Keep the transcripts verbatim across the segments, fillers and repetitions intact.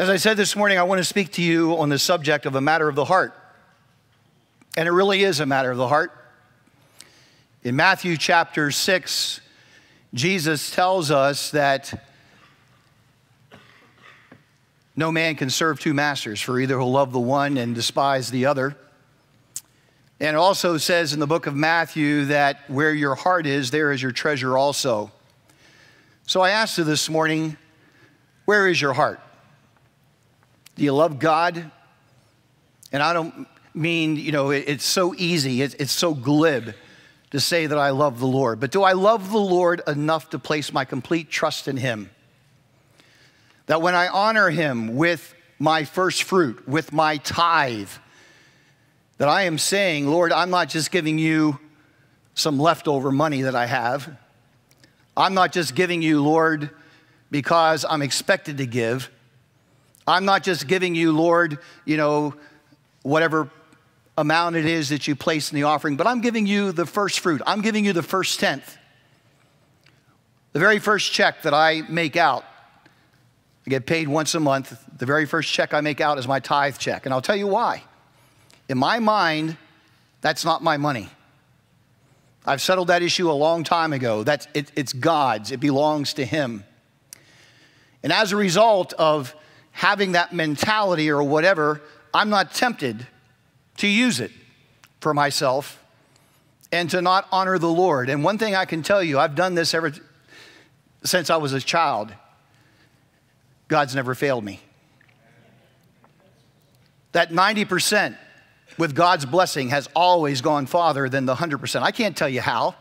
As I said this morning, I want to speak to you on the subject of a matter of the heart. And it really is a matter of the heart. In Matthew chapter six, Jesus tells us that no man can serve two masters, for either he'll love the one and despise the other. And it also says in the book of Matthew that where your heart is, there is your treasure also. So I asked you this morning, where is your heart? Do you love God? And I don't mean, you know, it, it's so easy, it, it's so glib to say that I love the Lord. But do I love the Lord enough to place my complete trust in him? That when I honor him with my first fruit, with my tithe, that I am saying, Lord, I'm not just giving you some leftover money that I have. I'm not just giving you, Lord, because I'm expected to give. I'm not just giving you, Lord, you know, whatever amount it is that you place in the offering, but I'm giving you the first fruit. I'm giving you the first tenth. The very first check that I make out, I get paid once a month. The very first check I make out is my tithe check. And I'll tell you why. In my mind, that's not my money. I've settled that issue a long time ago. That's, it, it's God's. It belongs to him. And as a result of having that mentality or whatever, I'm not tempted to use it for myself and to not honor the Lord. And one thing I can tell you, I've done this ever since I was a child. God's never failed me. That ninety percent with God's blessing has always gone farther than the one hundred percent. I can't tell you how.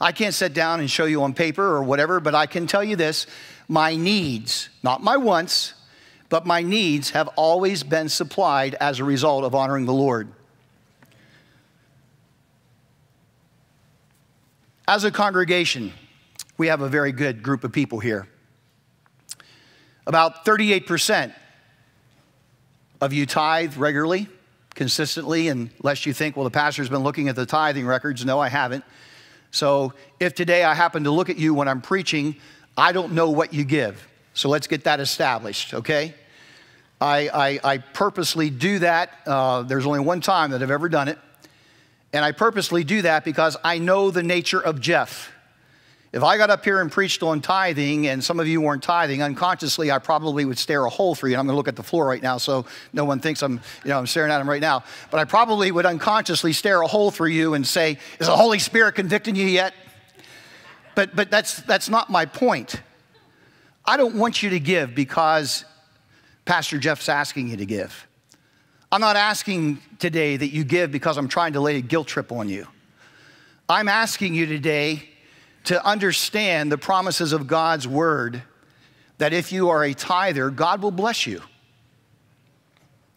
I can't sit down and show you on paper or whatever, but I can tell you this. My needs, not my wants, but my needs have always been supplied as a result of honoring the Lord. As a congregation, we have a very good group of people here. About thirty-eight percent of you tithe regularly, consistently, unless you think, well, the pastor's been looking at the tithing records. No, I haven't. So if today I happen to look at you when I'm preaching, I don't know what you give. So let's get that established, okay? I, I, I purposely do that. Uh, there's only one time that I've ever done it. And I purposely do that because I know the nature of Jeff. If I got up here and preached on tithing, and some of you weren't tithing, unconsciously I probably would stare a hole through you. And I'm going to look at the floor right now so no one thinks I'm, you know, I'm staring at him right now. But I probably would unconsciously stare a hole through you and say, is the Holy Spirit convicting you yet? But, but that's, that's not my point. I don't want you to give because Pastor Jeff's asking you to give. I'm not asking today that you give because I'm trying to lay a guilt trip on you. I'm asking you today to understand the promises of God's word, that if you are a tither, God will bless you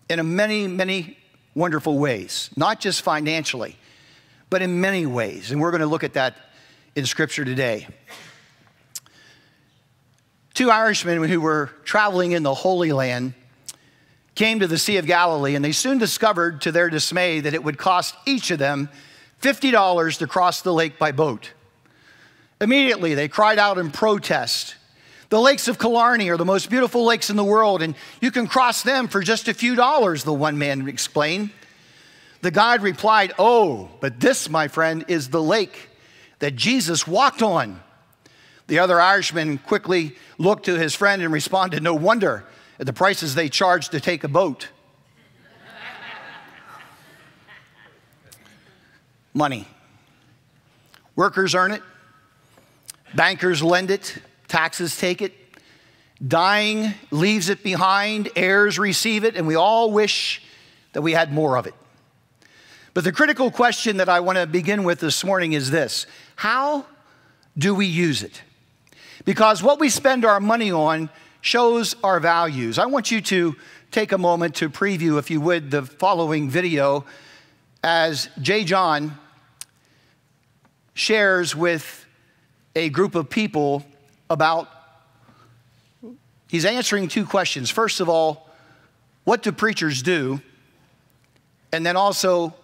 in many, many wonderful ways, not just financially, but in many ways. And we're going to look at that in Scripture today. Two Irishmen who were traveling in the Holy Land came to the Sea of Galilee, and they soon discovered to their dismay that it would cost each of them fifty dollars to cross the lake by boat. Immediately, they cried out in protest. The lakes of Killarney are the most beautiful lakes in the world, and you can cross them for just a few dollars, the one man explained. The guide replied, oh, but this, my friend, is the lake that Jesus walked on. The other Irishman quickly looked to his friend and responded, no wonder at the prices they charged to take a boat. Money. Workers earn it. Bankers lend it. Taxes take it. Dying leaves it behind. Heirs receive it. And we all wish that we had more of it. But the critical question that I want to begin with this morning is this. How do we use it? Because what we spend our money on shows our values. I want you to take a moment to preview, if you would, the following video as J. John shares with a group of people about, he's answering two questions. First of all, what do preachers do? And then also,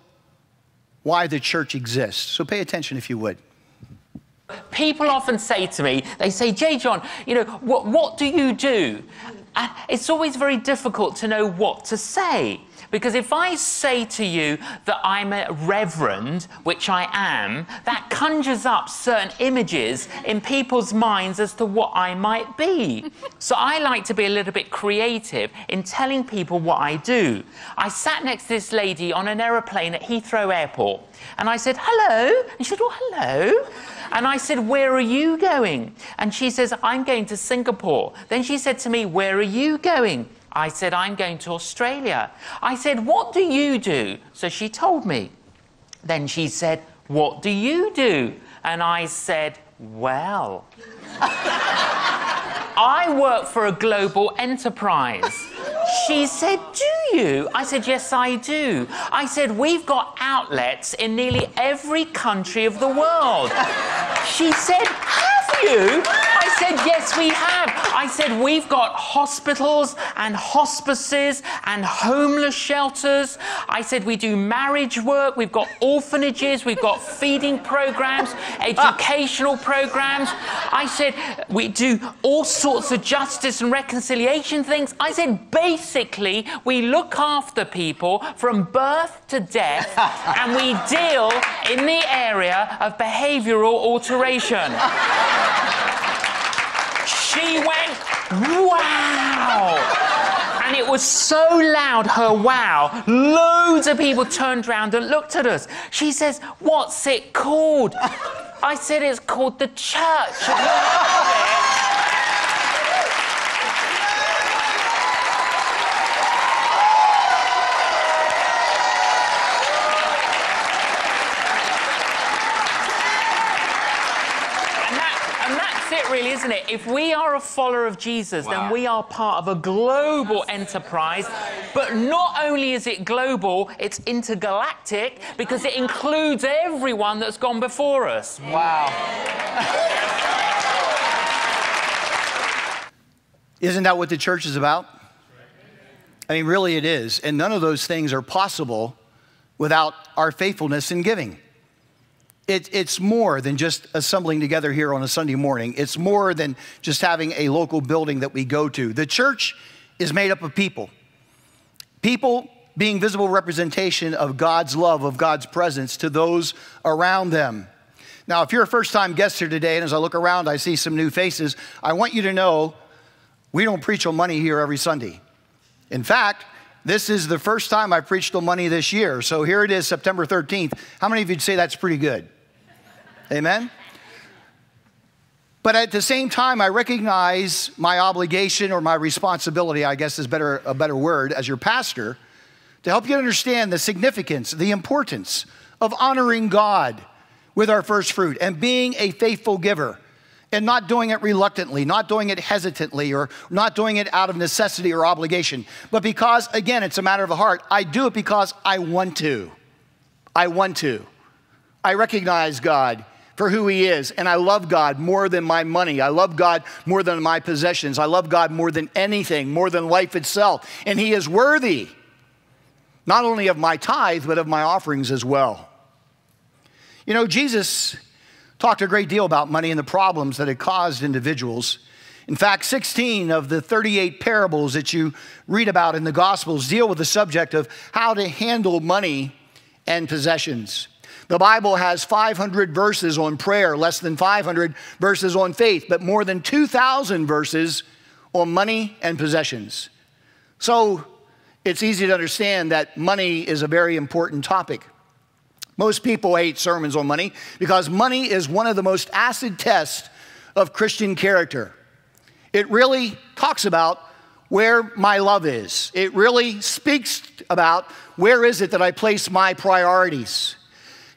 why the church exists. So pay attention if you would. People often say to me, they say, J. John, you know, what, what do you do? And it's always very difficult to know what to say. Because if I say to you that I'm a reverend, which I am, that conjures up certain images in people's minds as to what I might be. So I like to be a little bit creative in telling people what I do. I sat next to this lady on an aeroplane at Heathrow Airport, and I said, hello. And she said, oh, hello. And I said, where are you going? And she says, I'm going to Singapore. Then she said to me, where are you going? I said, I'm going to Australia. I said, what do you do? So she told me. Then she said, what do you do? And I said, well, I work for a global enterprise. She said, do you? I said, yes, I do. I said, we've got outlets in nearly every country of the world. She said, have you? I said, yes, we have. I said, we've got hospitals and hospices and homeless shelters. I said, we do marriage work. We've got orphanages. We've got feeding programs, educational programs. I said, we do all sorts of justice and reconciliation things. I said, basically, we look after people from birth to death, and we deal in the area of behavioural alteration. She went, wow! And it was so loud, her wow, loads of people turned round and looked at us. She says, what's it called? I said, it's called the church. Really, isn't it? If we are a follower of Jesus, wow, then we are part of a global enterprise. But not only is it global, it's intergalactic, because it includes everyone that's gone before us. Wow. Isn't that what the church is about? I mean, really it is. And none of those things are possible without our faithfulness in giving. It, it's more than just assembling together here on a Sunday morning. It's more than just having a local building that we go to. The church is made up of people. People being visible representation of God's love, of God's presence to those around them. Now, if you're a first-time guest here today, and as I look around, I see some new faces, I want you to know we don't preach on money here every Sunday. In fact, this is the first time I've preached on money this year. So here it is, September thirteenth. How many of you would say that's pretty good? Amen? But at the same time, I recognize my obligation, or my responsibility, I guess is better, a better word, as your pastor, to help you understand the significance, the importance of honoring God with our first fruit and being a faithful giver and not doing it reluctantly, not doing it hesitantly, or not doing it out of necessity or obligation. But because, again, it's a matter of the heart. I do it because I want to. I want to. I recognize God for who he is, and I love God more than my money. I love God more than my possessions. I love God more than anything, more than life itself. And he is worthy, not only of my tithe, but of my offerings as well. You know, Jesus talked a great deal about money and the problems that it caused individuals. In fact, sixteen of the thirty-eight parables that you read about in the Gospels deal with the subject of how to handle money and possessions. The Bible has five hundred verses on prayer, less than five hundred verses on faith, but more than two thousand verses on money and possessions. So it's easy to understand that money is a very important topic. Most people hate sermons on money because money is one of the most acid tests of Christian character. It really talks about where my love is. It really speaks about where is it that I place my priorities.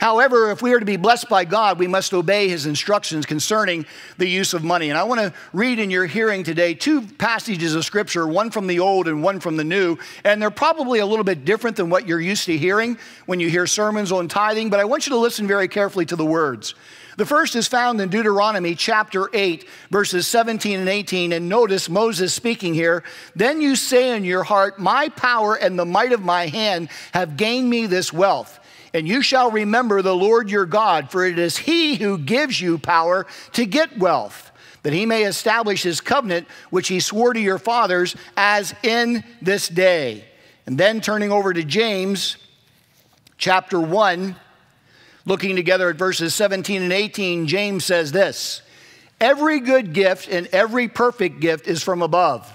However, if we are to be blessed by God, we must obey his instructions concerning the use of money. And I want to read in your hearing today two passages of Scripture, one from the Old and one from the New. And they're probably a little bit different than what you're used to hearing when you hear sermons on tithing. But I want you to listen very carefully to the words. The first is found in Deuteronomy chapter eight, verses seventeen and eighteen. And notice Moses speaking here. Then you say in your heart, my power and the might of my hand have gained me this wealth. And you shall remember the Lord your God, for it is he who gives you power to get wealth, that he may establish his covenant, which he swore to your fathers, as in this day. And then turning over to James, chapter one, looking together at verses seventeen and eighteen, James says this, every good gift and every perfect gift is from above,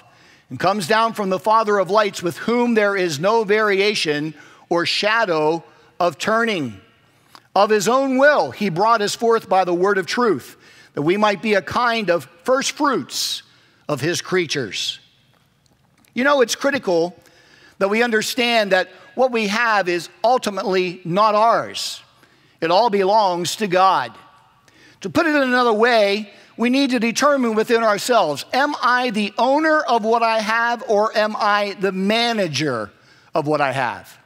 and comes down from the Father of lights, with whom there is no variation or shadow of turning. Of his own will he brought us forth by the word of truth, that we might be a kind of first fruits of his creatures. You know, it's critical that we understand that what we have is ultimately not ours. It all belongs to God. To put it in another way, we need to determine within ourselves, am I the owner of what I have, or am I the manager of what I have?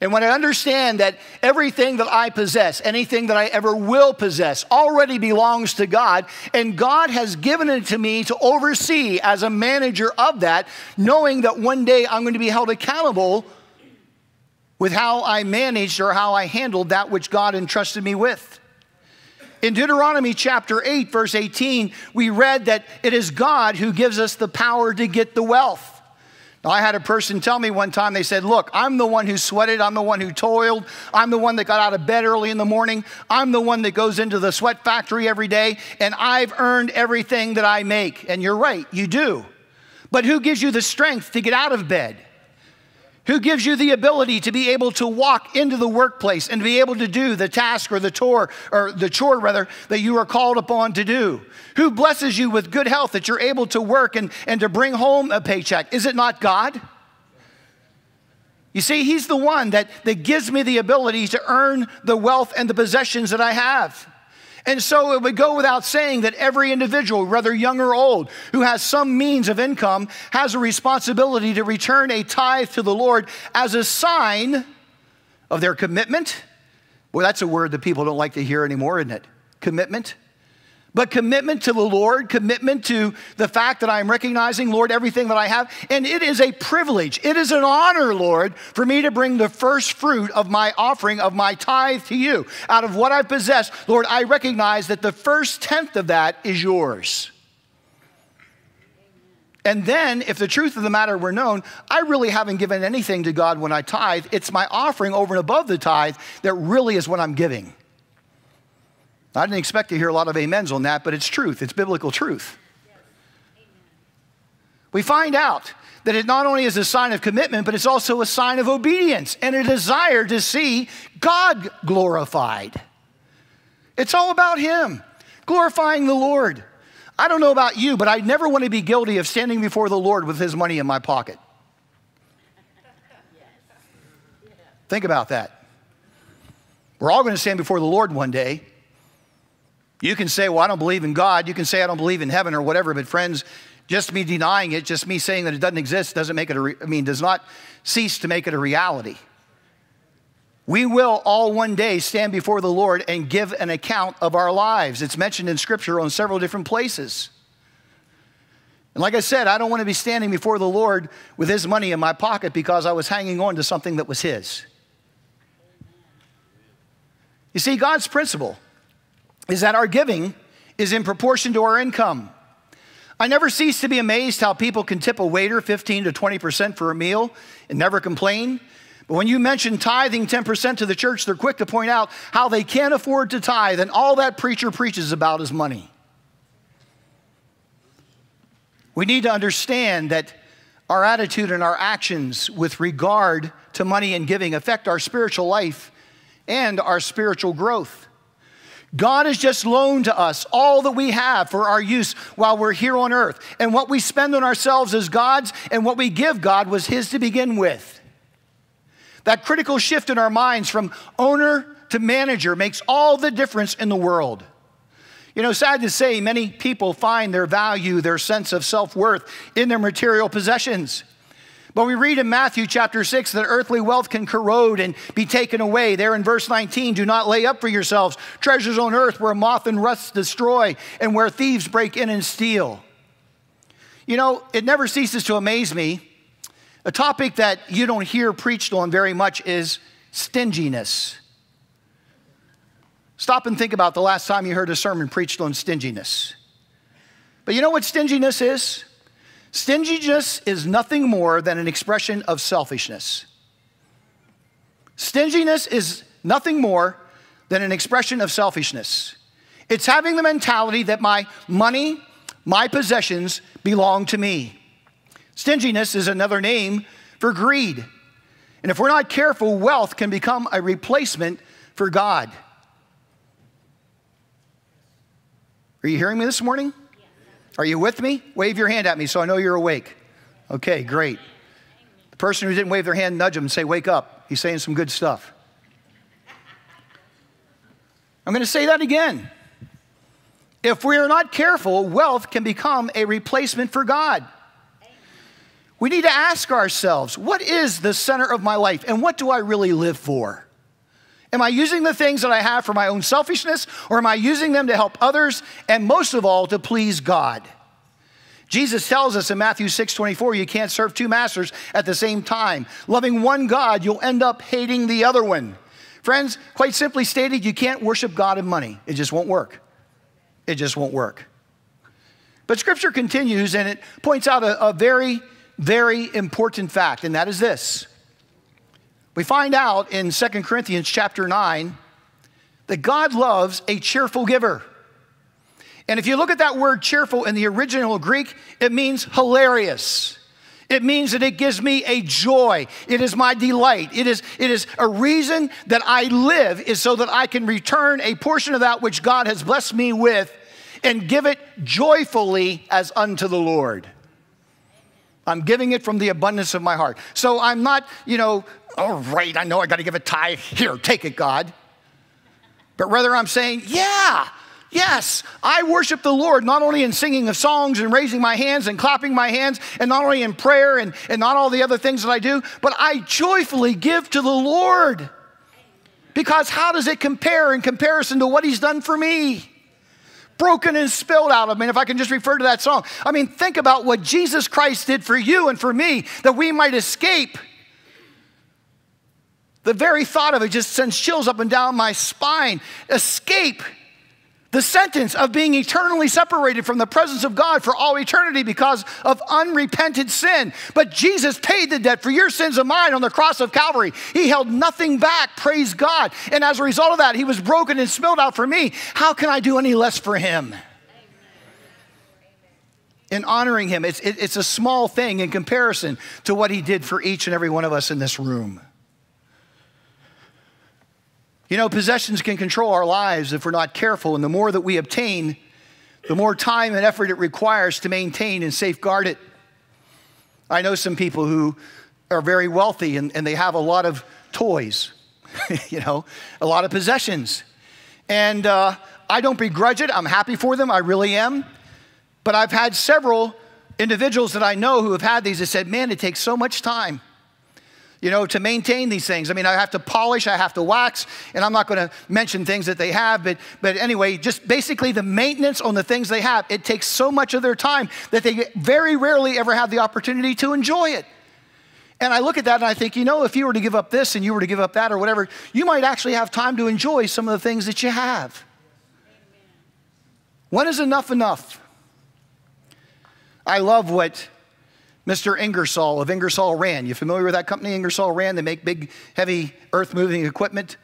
And when I understand that everything that I possess, anything that I ever will possess, already belongs to God, and God has given it to me to oversee as a manager of that, knowing that one day I'm going to be held accountable with how I managed or how I handled that which God entrusted me with. In Deuteronomy chapter eight, verse eighteen, we read that it is God who gives us the power to get the wealth. I had a person tell me one time, they said, look, I'm the one who sweated, I'm the one who toiled, I'm the one that got out of bed early in the morning, I'm the one that goes into the sweat factory every day, and I've earned everything that I make. And you're right, you do. But who gives you the strength to get out of bed? Who gives you the ability to be able to walk into the workplace and be able to do the task or the chore, or the chore rather, that you are called upon to do? Who blesses you with good health that you're able to work and, and to bring home a paycheck? Is it not God? You see, he's the one that, that gives me the ability to earn the wealth and the possessions that I have. And so it would go without saying that every individual, whether young or old, who has some means of income, has a responsibility to return a tithe to the Lord as a sign of their commitment. Well, that's a word that people don't like to hear anymore, isn't it? Commitment. But commitment to the Lord, commitment to the fact that I'm recognizing, Lord, everything that I have. And it is a privilege. It is an honor, Lord, for me to bring the first fruit of my offering, of my tithe to you. Out of what I've possessed, Lord, I recognize that the first tenth of that is yours. And then, if the truth of the matter were known, I really haven't given anything to God when I tithe. It's my offering over and above the tithe that really is what I'm giving. I didn't expect to hear a lot of amens on that, but it's truth. It's biblical truth. Yes. We find out that it not only is a sign of commitment, but it's also a sign of obedience and a desire to see God glorified. It's all about him, glorifying the Lord. I don't know about you, but I never want to be guilty of standing before the Lord with his money in my pocket. Yes. Yeah. Think about that. We're all going to stand before the Lord one day. You can say, well, I don't believe in God. You can say, I don't believe in heaven or whatever. But friends, just me denying it, just me saying that it doesn't exist, doesn't make it a re I mean, does not cease to make it a reality. We will all one day stand before the Lord and give an account of our lives. It's mentioned in Scripture on several different places. And like I said, I don't want to be standing before the Lord with his money in my pocket because I was hanging on to something that was his. You see, God's principle is that our giving is in proportion to our income. I never cease to be amazed how people can tip a waiter fifteen to twenty percent for a meal and never complain. But when you mention tithing ten percent to the church, they're quick to point out how they can't afford to tithe, and all that preacher preaches about is money. We need to understand that our attitude and our actions with regard to money and giving affect our spiritual life and our spiritual growth. God has just loaned to us all that we have for our use while we're here on earth. And what we spend on ourselves is God's, and what we give God was his to begin with. That critical shift in our minds from owner to manager makes all the difference in the world. You know, sad to say, many people find their value, their sense of self-worth in their material possessions. But we read in Matthew chapter six that earthly wealth can corrode and be taken away. There in verse nineteen, do not lay up for yourselves treasures on earth where moth and rust destroy and where thieves break in and steal. You know, it never ceases to amaze me. A topic that you don't hear preached on very much is stinginess. Stop and think about the last time you heard a sermon preached on stinginess. But you know what stinginess is? Stinginess is nothing more than an expression of selfishness. Stinginess is nothing more than an expression of selfishness. It's having the mentality that my money, my possessions belong to me. Stinginess is another name for greed. And if we're not careful, wealth can become a replacement for God. Are you hearing me this morning? Are you with me? Wave your hand at me so I know you're awake. Okay, great. The person who didn't wave their hand, nudge them and say, wake up. He's saying some good stuff. I'm going to say that again. If we are not careful, wealth can become a replacement for God. We need to ask ourselves, what is the center of my life and what do I really live for? Am I using the things that I have for my own selfishness, or am I using them to help others and most of all to please God? Jesus tells us in Matthew six twenty-four, you can't serve two masters at the same time. Loving one God, you'll end up hating the other one. Friends, quite simply stated, you can't worship God and money. It just won't work. It just won't work. But Scripture continues and it points out a, a very, very important fact, and that is this. We find out in Second Corinthians chapter nine that God loves a cheerful giver. And if you look at that word cheerful in the original Greek, it means hilarious. It means that it gives me a joy. It is my delight. It is, it is a reason that I live is so that I can return a portion of that which God has blessed me with and give it joyfully as unto the Lord. I'm giving it from the abundance of my heart. So I'm not, you know, all right, I know I got to give a tithe. Here, take it, God. But rather I'm saying, yeah, yes, I worship the Lord, not only in singing of songs and raising my hands and clapping my hands, and not only in prayer and, and not all the other things that I do, but I joyfully give to the Lord. Because how does it compare in comparison to what he's done for me? Broken and spilled out. I mean, if I can just refer to that song. I mean, think about what Jesus Christ did for you and for me, that we might escape. The very thought of it just sends chills up and down my spine. Escape the sentence of being eternally separated from the presence of God for all eternity because of unrepented sin. But Jesus paid the debt for your sins and mine on the cross of Calvary. He held nothing back, praise God. And as a result of that, he was broken and spilled out for me. How can I do any less for him? In honoring him, it's, it, it's a small thing in comparison to what he did for each and every one of us in this room. You know, possessions can control our lives if we're not careful, and the more that we obtain, the more time and effort it requires to maintain and safeguard it. I know some people who are very wealthy and, and they have a lot of toys, you know, a lot of possessions. And uh, I don't begrudge it. I'm happy for them. I really am. But I've had several individuals that I know who have had these that said, man, it takes so much time, you know, to maintain these things. I mean, I have to polish, I have to wax, and I'm not going to mention things that they have, but, but anyway, just basically the maintenance on the things they have, it takes so much of their time that they very rarely ever have the opportunity to enjoy it. And I look at that and I think, you know, if you were to give up this and you were to give up that or whatever, you might actually have time to enjoy some of the things that you have. When is enough enough? I love what Mister Ingersoll of Ingersoll Rand. You familiar with that company, Ingersoll Rand? They make big, heavy, earth-moving equipment.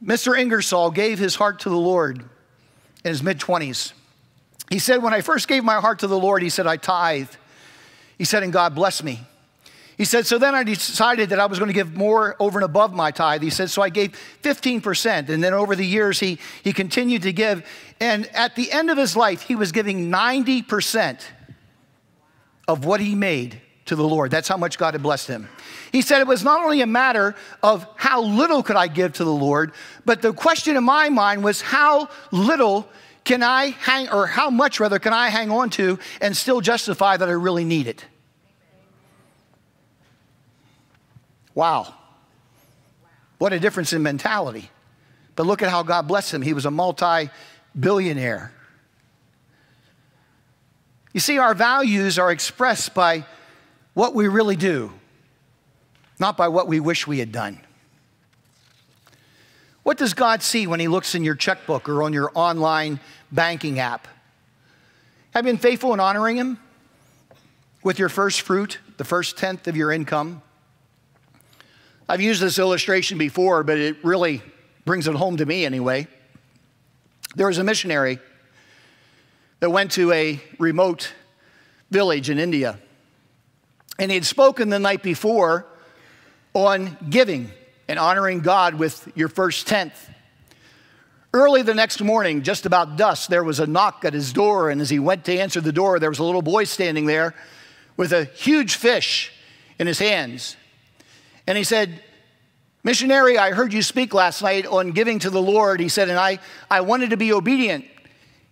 Mister Ingersoll gave his heart to the Lord in his mid-twenties. He said, when I first gave my heart to the Lord, he said, I tithe. He said, and God bless me. He said, so then I decided that I was going to give more over and above my tithe. He said, so I gave fifteen percent. And then over the years, he, he continued to give. And at the end of his life, he was giving ninety percent. Of what he made to the Lord. That's how much God had blessed him. He said it was not only a matter of how little could I give to the Lord, but the question in my mind was how little can I hang, or how much rather can I hang on to and still justify that I really need it? Wow. What a difference in mentality. But look at how God blessed him. He was a multi-billionaire. You see, our values are expressed by what we really do, not by what we wish we had done. What does God see when he looks in your checkbook or on your online banking app? Have you been faithful in honoring him with your first fruit, the first tenth of your income? I've used this illustration before, but it really brings it home to me anyway. There was a missionary that went to a remote village in India, and he had spoken the night before on giving and honoring God with your first tenth. Early the next morning, just about dusk, there was a knock at his door, and as he went to answer the door, there was a little boy standing there with a huge fish in his hands. And he said, "Missionary, I heard you speak last night on giving to the Lord." He said, "and I, I wanted to be obedient."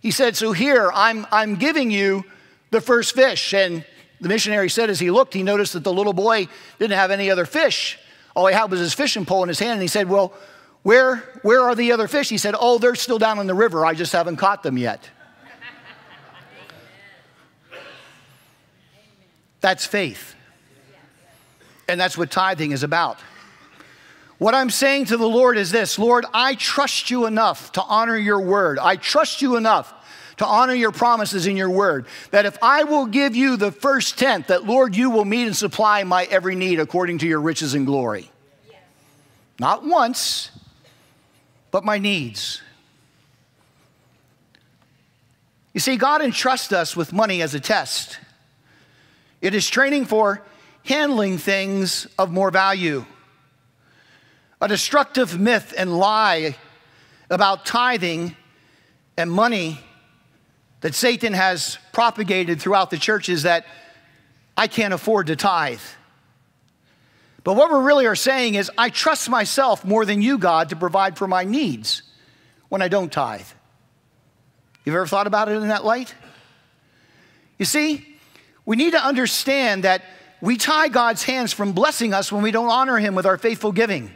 He said, "so here, I'm, I'm giving you the first fish." And the missionary said as he looked, he noticed that the little boy didn't have any other fish. All he had was his fishing pole in his hand. And he said, "well, where, where are the other fish?" He said, "oh, they're still down in the river. I just haven't caught them yet." Amen. That's faith. And that's what tithing is about. What I'm saying to the Lord is this: Lord, I trust you enough to honor your word. I trust you enough to honor your promises in your word, that if I will give you the first tenth, that, Lord, you will meet and supply my every need according to your riches and glory. Yes. Not once, but my needs. You see, God entrusts us with money as a test. It is training for handling things of more value. A destructive myth and lie about tithing and money that Satan has propagated throughout the churches, that I can't afford to tithe. But what we really are saying is, I trust myself more than you, God, to provide for my needs when I don't tithe. You've ever thought about it in that light? You see, we need to understand that we tie God's hands from blessing us when we don't honor him with our faithful giving.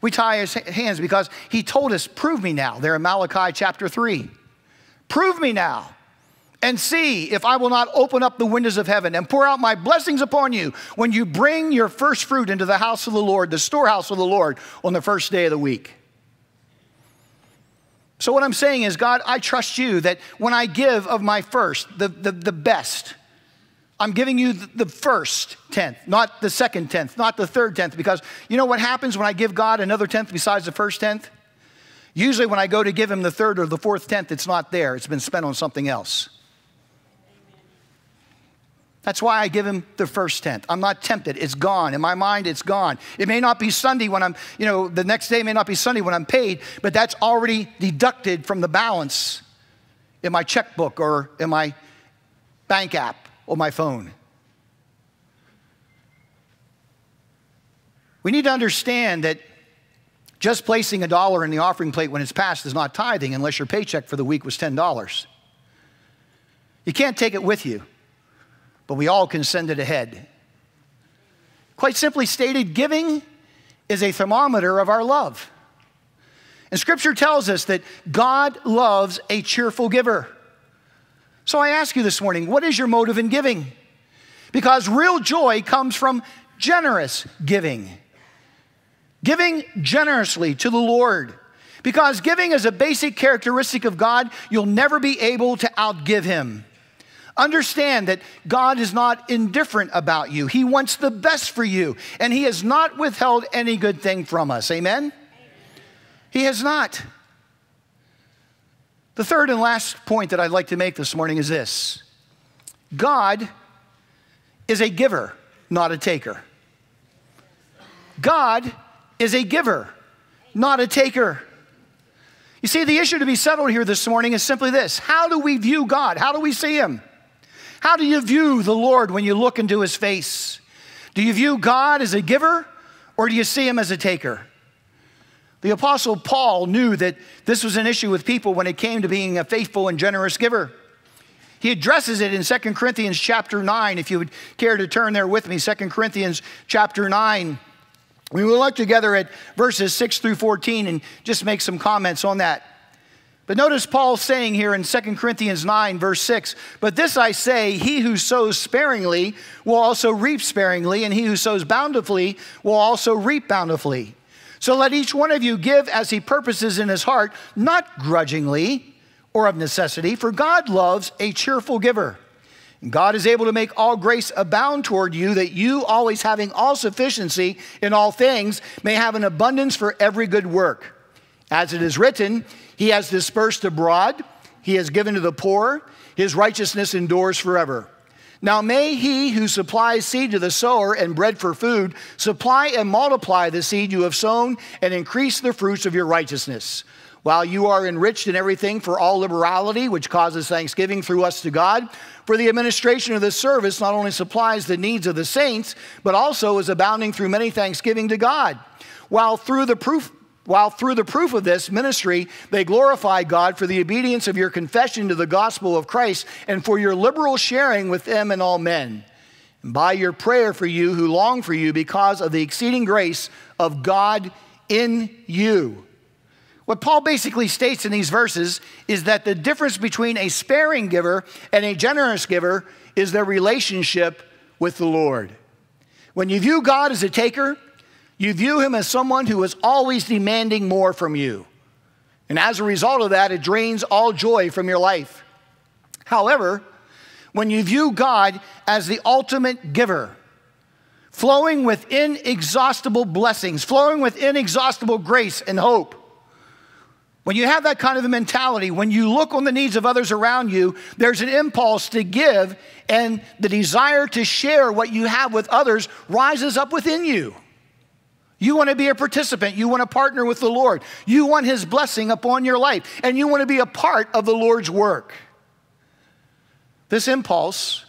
We tie his hands because he told us, "prove me now," there in Malachi chapter three. "Prove me now and see if I will not open up the windows of heaven and pour out my blessings upon you when you bring your first fruit into the house of the Lord, the storehouse of the Lord, on the first day of the week." So what I'm saying is, God, I trust you that when I give of my first, the, the, the best, I'm giving you the first tenth, not the second tenth, not the third tenth, because you know what happens when I give God another tenth besides the first tenth? Usually when I go to give him the third or the fourth tenth, it's not there. It's been spent on something else. That's why I give him the first tenth. I'm not tempted. It's gone. In my mind, it's gone. It may not be Sunday when I'm, you know, the next day may not be Sunday when I'm paid, but that's already deducted from the balance in my checkbook or in my bank app or my phone. We need to understand that just placing a dollar in the offering plate when it's passed is not tithing, unless your paycheck for the week was ten dollars. You can't take it with you, but we all can send it ahead. Quite simply stated, giving is a thermometer of our love. And Scripture tells us that God loves a cheerful giver. So I ask you this morning, what is your motive in giving? Because real joy comes from generous giving. Giving generously to the Lord. Because giving is a basic characteristic of God, you'll never be able to outgive him. Understand that God is not indifferent about you. He wants the best for you, and he has not withheld any good thing from us. Amen? Amen. He has not. The third and last point that I'd like to make this morning is this: God is a giver, not a taker. God is a giver, not a taker. You see, the issue to be settled here this morning is simply this: how do we view God? How do we see him? How do you view the Lord when you look into his face? Do you view God as a giver, or do you see him as a taker? The Apostle Paul knew that this was an issue with people when it came to being a faithful and generous giver. He addresses it in Second Corinthians chapter nine, if you would care to turn there with me, Second Corinthians chapter nine. We will look together at verses six through fourteen and just make some comments on that. But notice Paul saying here in Second Corinthians nine, verse six, "But this I say, he who sows sparingly will also reap sparingly, and he who sows bountifully will also reap bountifully. So let each one of you give as he purposes in his heart, not grudgingly or of necessity, for God loves a cheerful giver. And God is able to make all grace abound toward you, that you, always having all sufficiency in all things, may have an abundance for every good work. As it is written, he has dispersed abroad, he has given to the poor, his righteousness endures forever. Now may he who supplies seed to the sower and bread for food, supply and multiply the seed you have sown and increase the fruits of your righteousness. While you are enriched in everything for all liberality, which causes thanksgiving through us to God, for the administration of this service not only supplies the needs of the saints, but also is abounding through many thanksgiving to God. While through the proof, while through the proof of this ministry, they glorify God for the obedience of your confession to the gospel of Christ and for your liberal sharing with them and all men. And by your prayer for you who long for you because of the exceeding grace of God in you. What Paul basically states in these verses is that the difference between a sparing giver and a generous giver is their relationship with the Lord. When you view God as a taker, you view him as someone who is always demanding more from you. And as a result of that, it drains all joy from your life. However, when you view God as the ultimate giver, flowing with inexhaustible blessings, flowing with inexhaustible grace and hope, when you have that kind of a mentality, when you look on the needs of others around you, there's an impulse to give, and the desire to share what you have with others rises up within you. You want to be a participant. You want to partner with the Lord. You want his blessing upon your life, and you want to be a part of the Lord's work. This impulse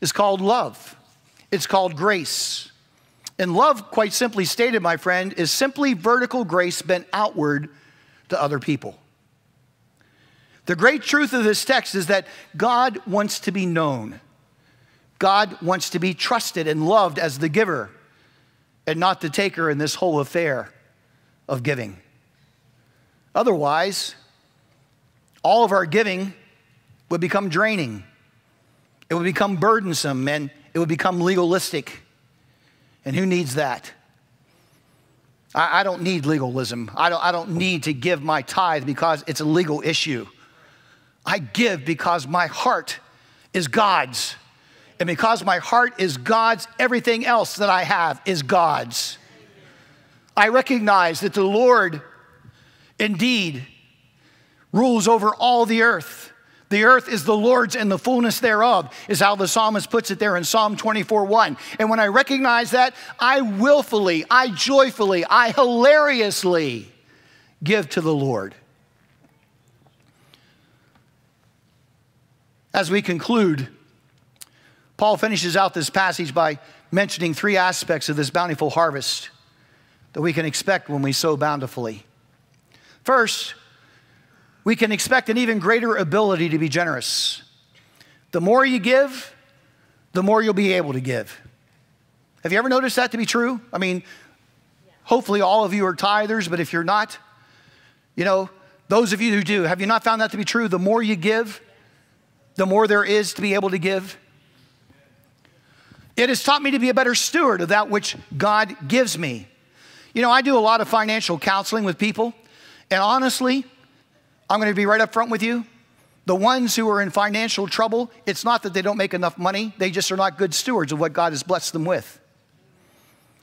is called love. It's called grace. And love, quite simply stated, my friend, is simply vertical grace bent outward to other people. The great truth of this text is that God wants to be known. God wants to be trusted and loved as the giver and not the taker in this whole affair of giving. Otherwise, all of our giving would become draining. It would become burdensome, and it would become legalistic. And who needs that? I don't need legalism. I don't, I don't need to give my tithe because it's a legal issue. I give because my heart is God's. And because my heart is God's, everything else that I have is God's. I recognize that the Lord indeed rules over all the earth. The earth is the Lord's and the fullness thereof, is how the psalmist puts it there in Psalm twenty-four, one. And when I recognize that, I willfully, I joyfully, I hilariously give to the Lord. As we conclude, Paul finishes out this passage by mentioning three aspects of this bountiful harvest that we can expect when we sow bountifully. First, we can expect an even greater ability to be generous. The more you give, the more you'll be able to give. Have you ever noticed that to be true? I mean, hopefully all of you are tithers, but if you're not, you know, those of you who do, have you not found that to be true? The more you give, the more there is to be able to give. It has taught me to be a better steward of that which God gives me. You know, I do a lot of financial counseling with people, and honestly, I'm going to be right up front with you. The ones who are in financial trouble, it's not that they don't make enough money. They just are not good stewards of what God has blessed them with.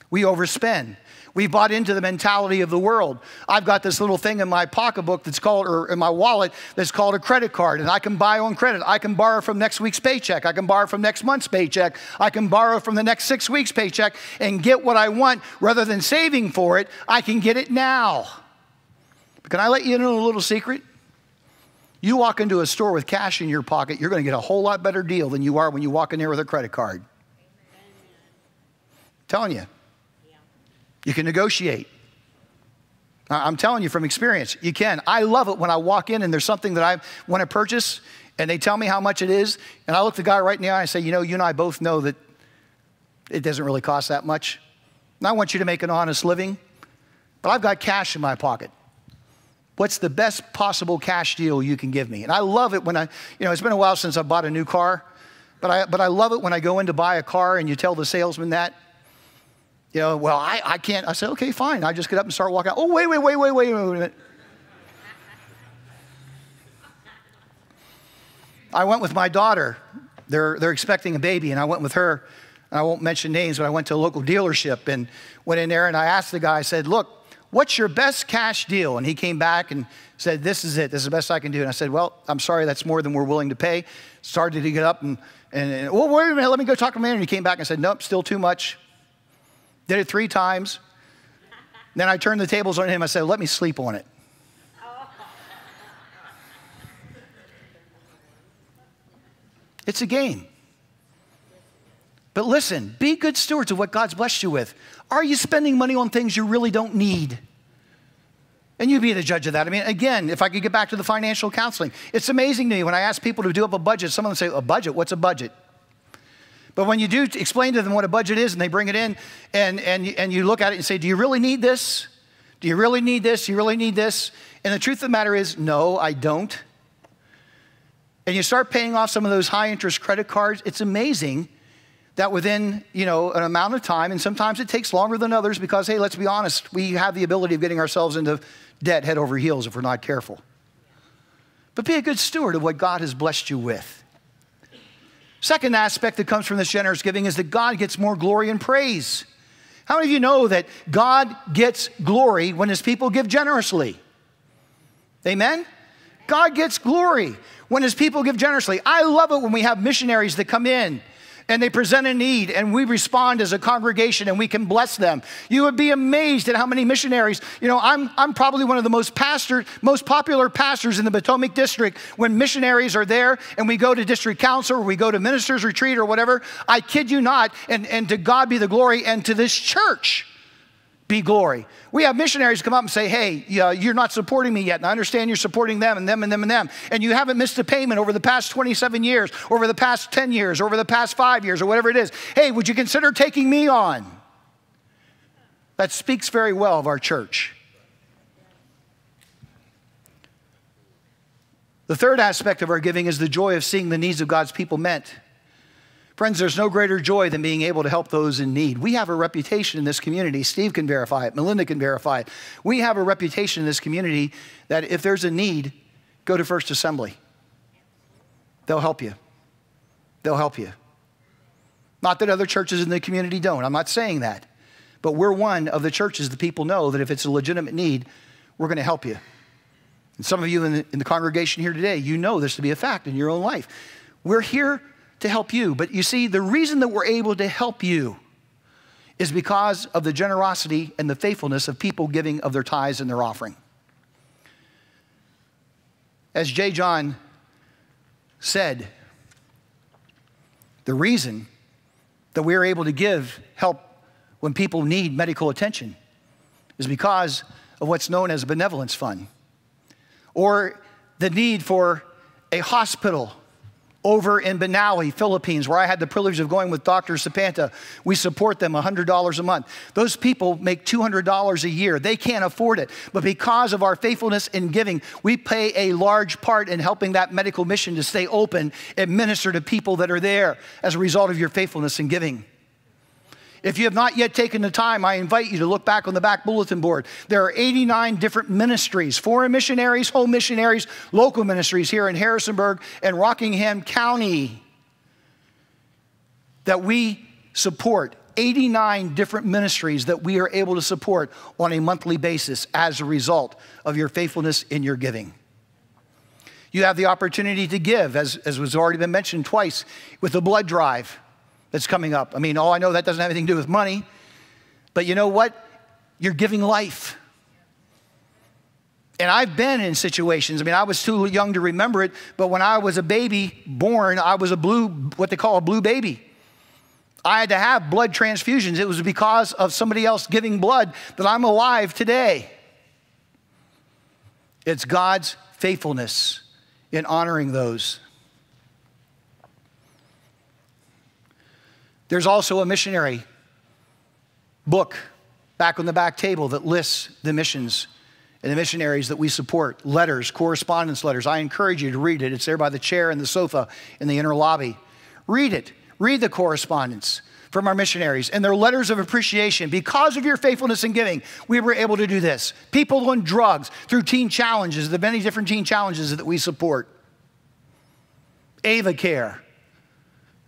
We overspend. We bought into the mentality of the world. I've got this little thing in my pocketbook that's called, or in my wallet, that's called a credit card, and I can buy on credit. I can borrow from next week's paycheck. I can borrow from next month's paycheck. I can borrow from the next six weeks' paycheck and get what I want. Rather than saving for it, I can get it now. But can I let you in on a little secret? You walk into a store with cash in your pocket, you're going to get a whole lot better deal than you are when you walk in there with a credit card. I'm telling you. You can negotiate. I'm telling you from experience, you can. I love it when I walk in and there's something that I want to purchase and they tell me how much it is. And I look the guy right in the eye and I say, you know, you and I both know that it doesn't really cost that much. And I want you to make an honest living, but I've got cash in my pocket. What's the best possible cash deal you can give me? And I love it when I, you know, it's been a while since I bought a new car, but I, but I love it when I go in to buy a car and you tell the salesman that. You know, well, I, I can't. I said, okay, fine. I just get up and start walking out. Oh, wait, wait, wait, wait, wait, wait a minute. I went with my daughter. They're, they're expecting a baby, and I went with her. And I won't mention names, but I went to a local dealership and went in there, and I asked the guy, I said, look, what's your best cash deal? And he came back and said, this is it. This is the best I can do. And I said, well, I'm sorry, that's more than we're willing to pay. Started to get up and, and, and well, wait a minute, let me go talk to the manager. And he came back and said, nope, still too much. Did it three times. Then I turned the tables on him. I said, let me sleep on it. Oh. It's a game. But listen, be good stewards of what God's blessed you with. Are you spending money on things you really don't need? And you be the judge of that. I mean, again, if I could get back to the financial counseling, it's amazing to me when I ask people to do up a budget, some of them say, a budget? What's a budget? But when you do explain to them what a budget is and they bring it in and, and, and you look at it and say, do you really need this? Do you really need this? Do you really need this? And the truth of the matter is, no, I don't. And you start paying off some of those high interest credit cards. It's amazing that within, you know, an amount of time, and sometimes it takes longer than others because, hey, let's be honest, we have the ability of getting ourselves into debt head over heels if we're not careful. But be a good steward of what God has blessed you with. Second aspect that comes from this generous giving is that God gets more glory and praise. How many of you know that God gets glory when his people give generously? Amen? God gets glory when his people give generously. I love it when we have missionaries that come in and they present a need, and we respond as a congregation, and we can bless them. You would be amazed at how many missionaries, you know, I'm, I'm probably one of the most, pastor, most popular pastors in the Potomac district. When missionaries are there, and we go to district council, or we go to ministers retreat, or whatever, I kid you not, and, and to God be the glory, and to this church be glory. We have missionaries come up and say, hey, you're not supporting me yet, and I understand you're supporting them and them and them and them, and you haven't missed a payment over the past twenty-seven years, over the past ten years, over the past five years, or whatever it is. Hey, would you consider taking me on? That speaks very well of our church. The third aspect of our giving is the joy of seeing the needs of God's people met. Friends, there's no greater joy than being able to help those in need. We have a reputation in this community. Steve can verify it. Melinda can verify it. We have a reputation in this community that if there's a need, go to First Assembly. They'll help you. They'll help you. Not that other churches in the community don't. I'm not saying that. But we're one of the churches that people know that if it's a legitimate need, we're going to help you. And some of you in the, in the congregation here today, you know this to be a fact in your own life. We're here to help you. But you see, the reason that we're able to help you is because of the generosity and the faithfulness of people giving of their tithes and their offering. As J. John said, the reason that we're able to give help when people need medical attention is because of what's known as a benevolence fund, or the need for a hospital. Over in Banaui, Philippines, where I had the privilege of going with Doctor Sapanta, we support them one hundred dollars a month. Those people make two hundred dollars a year. They can't afford it. But because of our faithfulness in giving, we play a large part in helping that medical mission to stay open and minister to people that are there as a result of your faithfulness in giving. If you have not yet taken the time, I invite you to look back on the back bulletin board. There are eighty-nine different ministries, foreign missionaries, home missionaries, local ministries here in Harrisonburg and Rockingham County that we support. eighty-nine different ministries that we are able to support on a monthly basis as a result of your faithfulness in your giving. You have the opportunity to give, as, as was already been mentioned twice, with the blood drive that's coming up. I mean, oh, I know that doesn't have anything to do with money, but you know what? You're giving life. And I've been in situations, I mean, I was too young to remember it, but when I was a baby born, I was a blue, what they call a blue baby. I had to have blood transfusions. It was because of somebody else giving blood that I'm alive today. It's God's faithfulness in honoring those. There's also a missionary book back on the back table that lists the missions and the missionaries that we support, letters, correspondence letters. I encourage you to read it. It's there by the chair and the sofa in the inner lobby. Read it. Read the correspondence. from our missionaries and their letters of appreciation. Because of your faithfulness and giving, we were able to do this. People on drugs through Teen Challenges, the many different Teen Challenges that we support. Ava Care,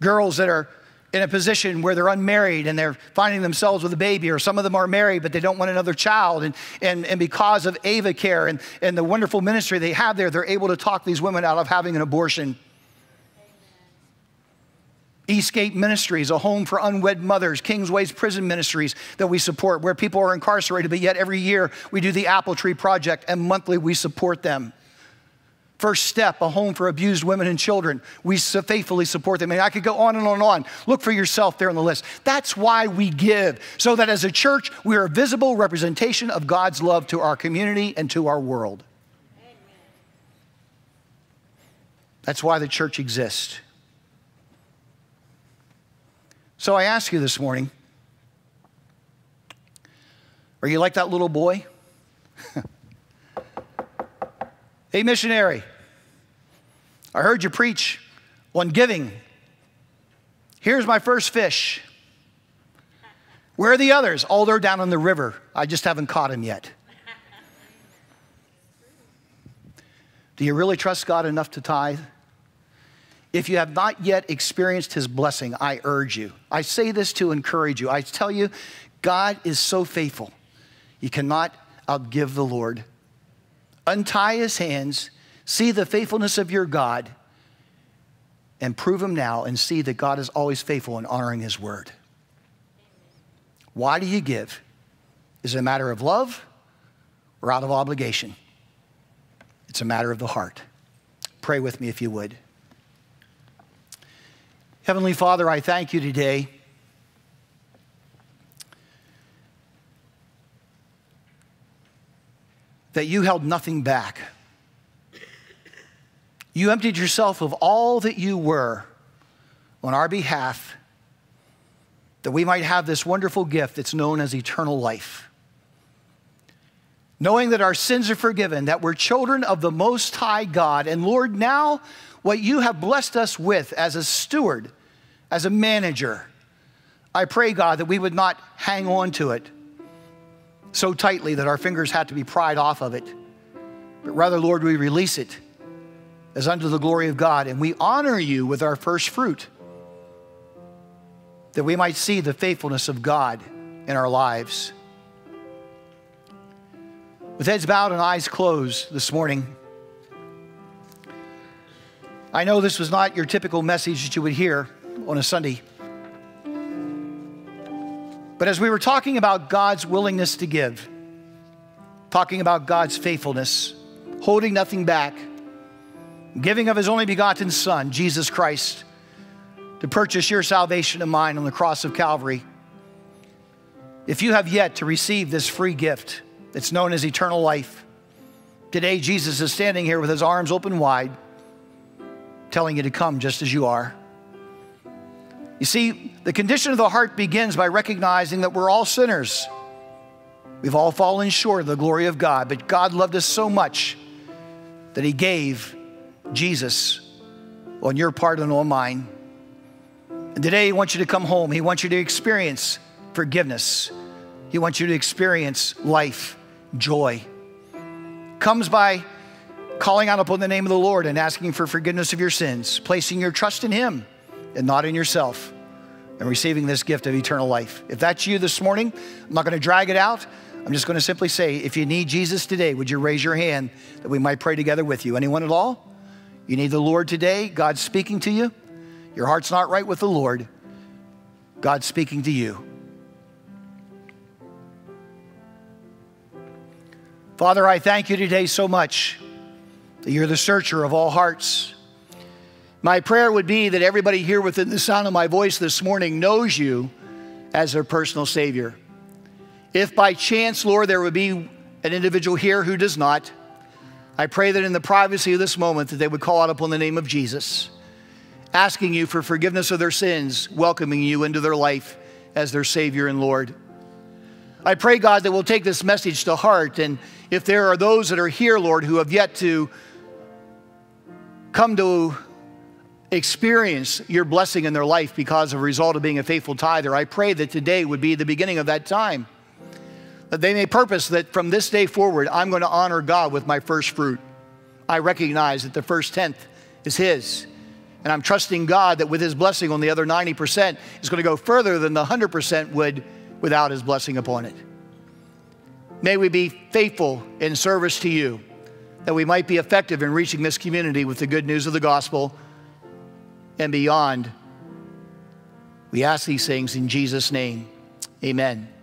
girls that are in a position where they're unmarried and they're finding themselves with a baby, or some of them are married but they don't want another child. And, and, and because of Ava Care and, and the wonderful ministry they have there, they're able to talk these women out of having an abortion. Eastgate Ministries, a home for unwed mothers. Kingsways Prison Ministries that we support, where people are incarcerated, but yet every year we do the Apple Tree Project and monthly we support them. First Step, a home for abused women and children. We so faithfully support them. And I could go on and on and on. Look for yourself there on the list. That's why we give, so that as a church, we are a visible representation of God's love to our community and to our world. Amen. That's why the church exists. So I ask you this morning, are you like that little boy? Hey, missionary, I heard you preach on giving. Here's my first fish. Where are the others? Oh, they're down in the river. I just haven't caught them yet. Do you really trust God enough to tithe? If you have not yet experienced his blessing, I urge you. I say this to encourage you. I tell you, God is so faithful. You cannot outgive the Lord. Untie his hands, see the faithfulness of your God, and prove him now, and see that God is always faithful in honoring his word. Why do you give? Is it a matter of love or out of obligation? It's a matter of the heart. Pray with me if you would. Heavenly Father, I thank you today that you held nothing back. You emptied yourself of all that you were on our behalf, that we might have this wonderful gift that's known as eternal life. Knowing that our sins are forgiven, that we're children of the Most High God. And Lord, now what you have blessed us with as a steward, as a manager, I pray, God, that we would not hang on to it so tightly that our fingers had to be pried off of it. But rather, Lord, we release it as unto the glory of God, and we honor you with our first fruit, that we might see the faithfulness of God in our lives. With heads bowed and eyes closed this morning, I know this was not your typical message that you would hear on a Sunday. But as we were talking about God's willingness to give, talking about God's faithfulness, holding nothing back, giving of his only begotten Son, Jesus Christ, to purchase your salvation and mine on the cross of Calvary, if you have yet to receive this free gift that's known as eternal life, today Jesus is standing here with his arms open wide, telling you to come just as you are. You see, the condition of the heart begins by recognizing that we're all sinners. We've all fallen short of the glory of God, but God loved us so much that he gave Jesus on your part and on mine. And today he wants you to come home. He wants you to experience forgiveness. He wants you to experience life, joy. Comes by calling out upon the name of the Lord and asking for forgiveness of your sins, placing your trust in him and not in yourself, and receiving this gift of eternal life. If that's you this morning, I'm not going to drag it out. I'm just going to simply say, if you need Jesus today, would you raise your hand that we might pray together with you? Anyone at all? You need the Lord today? God's speaking to you. Your heart's not right with the Lord. God's speaking to you. Father, I thank you today so much that you're the searcher of all hearts. My prayer would be that everybody here within the sound of my voice this morning knows you as their personal Savior. If by chance, Lord, there would be an individual here who does not, I pray that in the privacy of this moment that they would call out upon the name of Jesus, asking you for forgiveness of their sins, welcoming you into their life as their Savior and Lord. I pray, God, that we'll take this message to heart, and if there are those that are here, Lord, who have yet to come to experience your blessing in their life because of a result of being a faithful tither. I pray that today would be the beginning of that time, that they may purpose that from this day forward, I'm going to honor God with my first fruit. I recognize that the first tenth is His, and I'm trusting God that with His blessing on the other ninety percent, it's going to go further than the one hundred percent would without His blessing upon it. May we be faithful in service to You, that we might be effective in reaching this community with the good news of the gospel and beyond. We ask these things in Jesus' name. Amen.